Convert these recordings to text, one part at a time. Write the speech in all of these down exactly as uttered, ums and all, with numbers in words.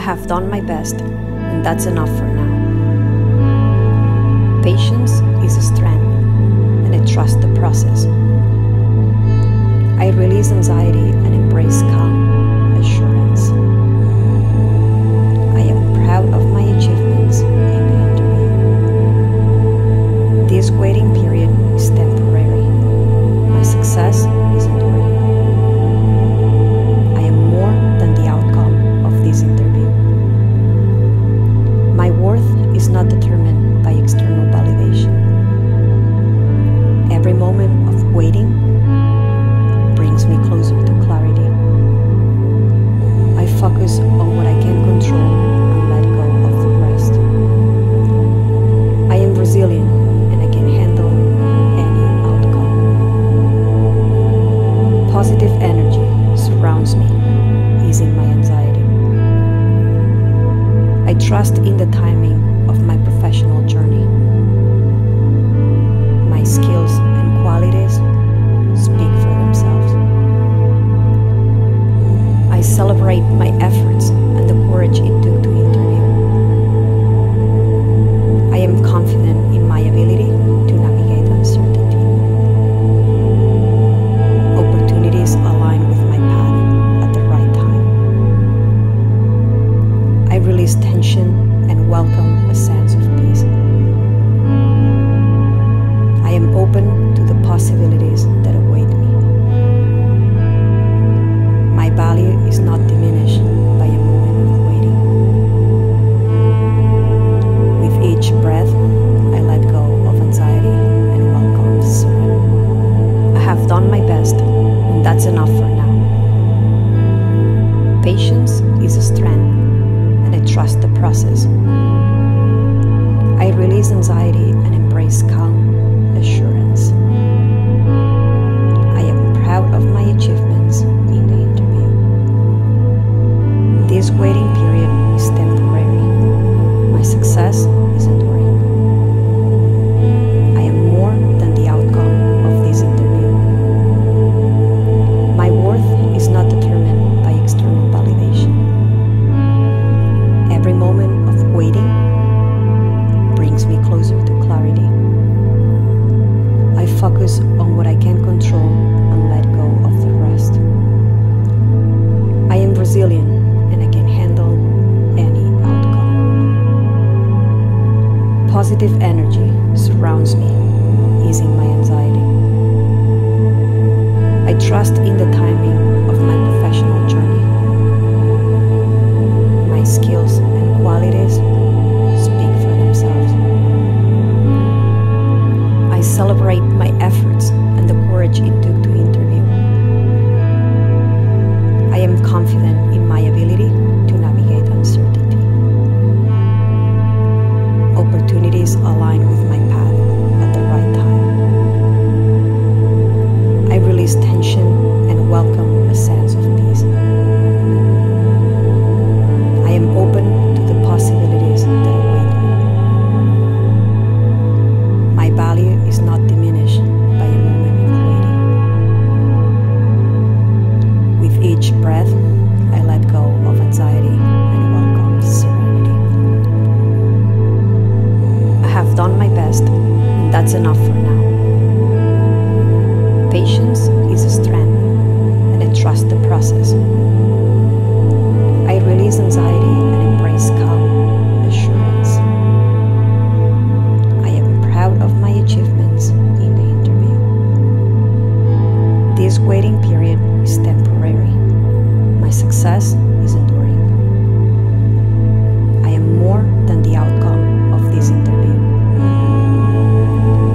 I have done my best, and that's enough for now. Patience is a strength, and I trust the process. I release anxiety and embrace calm assurance. I am proud of my achievements and victory. This waiting period is temporary. My success is enduring. Trust in the timing of my professional journey. My skills and qualities speak for themselves. I celebrate my efforts and the courage it took to interview. I am confident in my ability to navigate uncertainty. Opportunities align with my path at the right time. I release tension and welcome a sense of peace. I am open to the possibilities that await me. My value is not diminished by a moment of waiting. With each breath, I let go of anxiety and welcome surrender. I have done my best, and that's enough for now. Patience is a strength. I trust the process. I release anxiety and embrace calm assurance. I am proud of my achievements in the interview. This waiting period is temporary. My success is enduring. I am more than the outcome of this interview. My worth is not determined by external validation. Every moment of waiting brings me closer to clarity. I focus on what I can control and let go of the rest. I am resilient and I can handle any outcome. Positive energy surrounds me, easing my anxiety. I trust in the timing of my professional journey. My skills and qualities speak for themselves. I celebrate my efforts and the courage it took to interview. I am confident in my ability to navigate uncertainty. Opportunities align with my path at the right time. I release tension and welcome a sense of peace. Open to the possibilities that await me. My value is not diminished by a moment of waiting. With each breath, I let go of anxiety and welcome serenity. I have done my best, and that's enough for now. Patience is a strength, and I trust the process. I release anxiety and embrace calm assurance. I am proud of my achievements in the interview. This waiting period is temporary. My success is enduring. I am more than the outcome of this interview.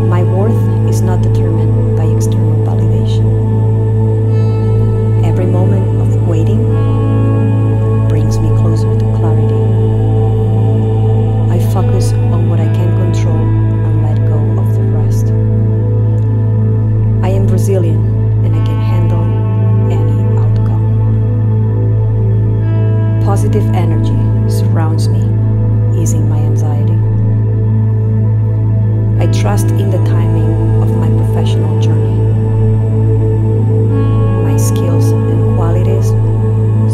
My worth is not determined by external validation. Every moment of waiting brings me closer to clarity. I focus on what I can control and let go of the rest. I am resilient and I can handle any outcome. Positive energy surrounds me, easing my anxiety. I trust in the timing of my professional journey. My skills and qualities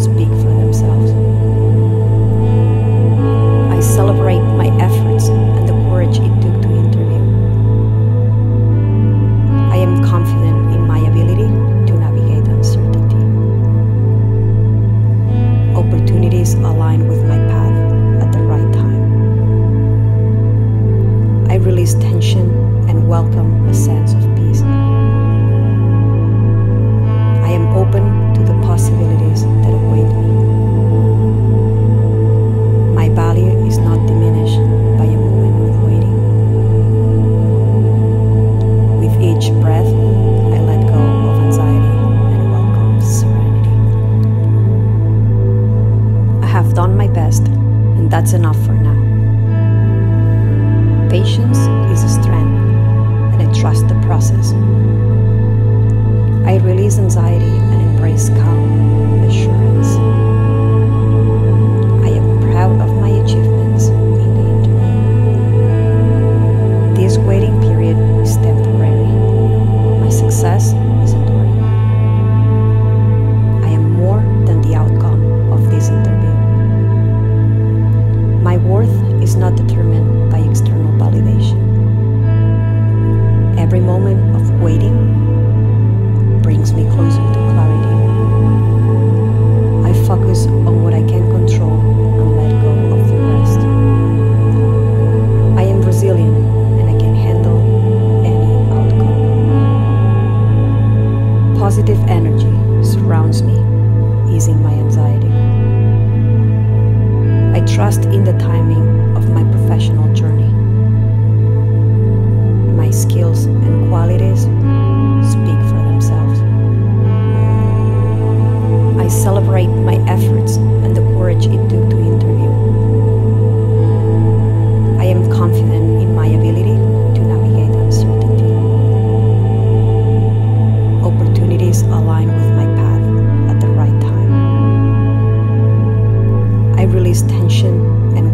speak for themselves. align with my path at the right time. I release tension and welcome a sense of peace. I am open to the possibilities that await me. My value is not diminished by a moment of waiting. With each breath, done my best, and that's enough for now. Patience is a strength, and I trust the process. I release anxiety and embrace calm assurance. I am proud of my achievements in the interim. This waiting period is temporary. My success is enduring. I am more than the outcome of this interview. My worth is not determined by external validation. Every moment of waiting brings me closer to clarity. I focus on what I can control and let go of the rest. I am resilient and I can handle any outcome. Positive energy surrounds me, easing my anxiety. I trust in the timing of my professional journey. My skills and qualities speak for themselves. I celebrate my efforts and the courage it took to interview. I am confident in my ability to navigate uncertainty. Opportunities align with my path at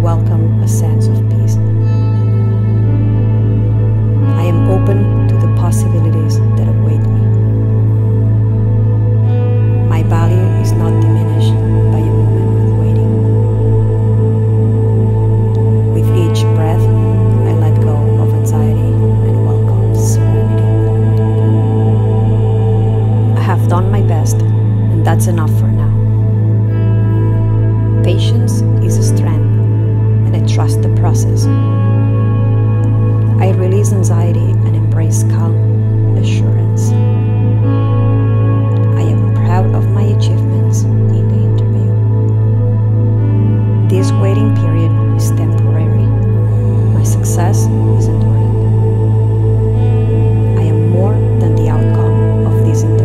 the right time. I release tension and welcome a sense of peace. I am open to the possibilities that await me. My value is not diminished by a moment of waiting. With each breath, I let go of anxiety and welcome serenity. I have done my best, and that's enough for now. Patience is a strength, and I trust the process. I release anxiety and embrace calm assurance. I am proud of my achievements in the interview. This waiting period is temporary. My success is enduring. I am more than the outcome of this interview.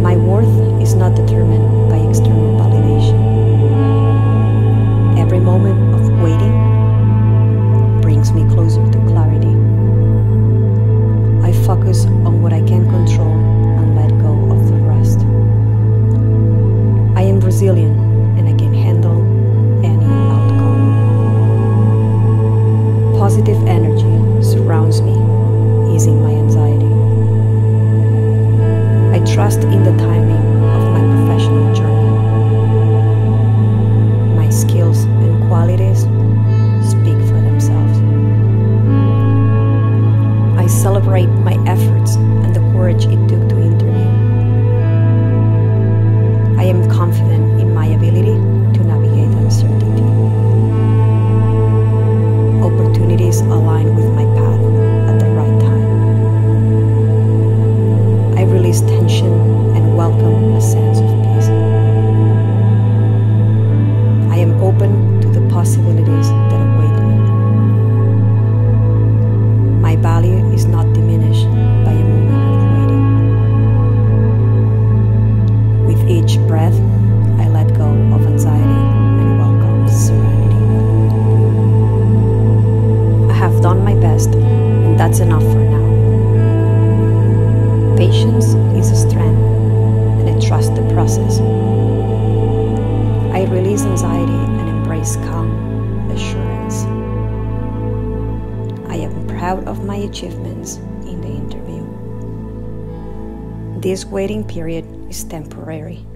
My worth is not determined by external. Every moment of waiting brings me closer to clarity. I focus on what I can control and let go of the rest. I am resilient and I can handle any outcome. Positive energy surrounds me, easing my anxiety. I trust in the timing of my professional journey. Skills and qualities speak for themselves. I celebrate my efforts and the courage it took to interview. I am confident in my ability to navigate uncertainty. Opportunities align with my path at the right time. I release tension and welcome a sense of peace. I am open to the possibilities that await me. My value is not diminished by a moment of waiting. With each breath, I let go of anxiety and welcome serenity. I have done my best, and that's enough for now. Patience is a strength, and I trust the process. I release anxiety and embrace calm assurance. I am proud of my achievements in the interview. This waiting period is temporary.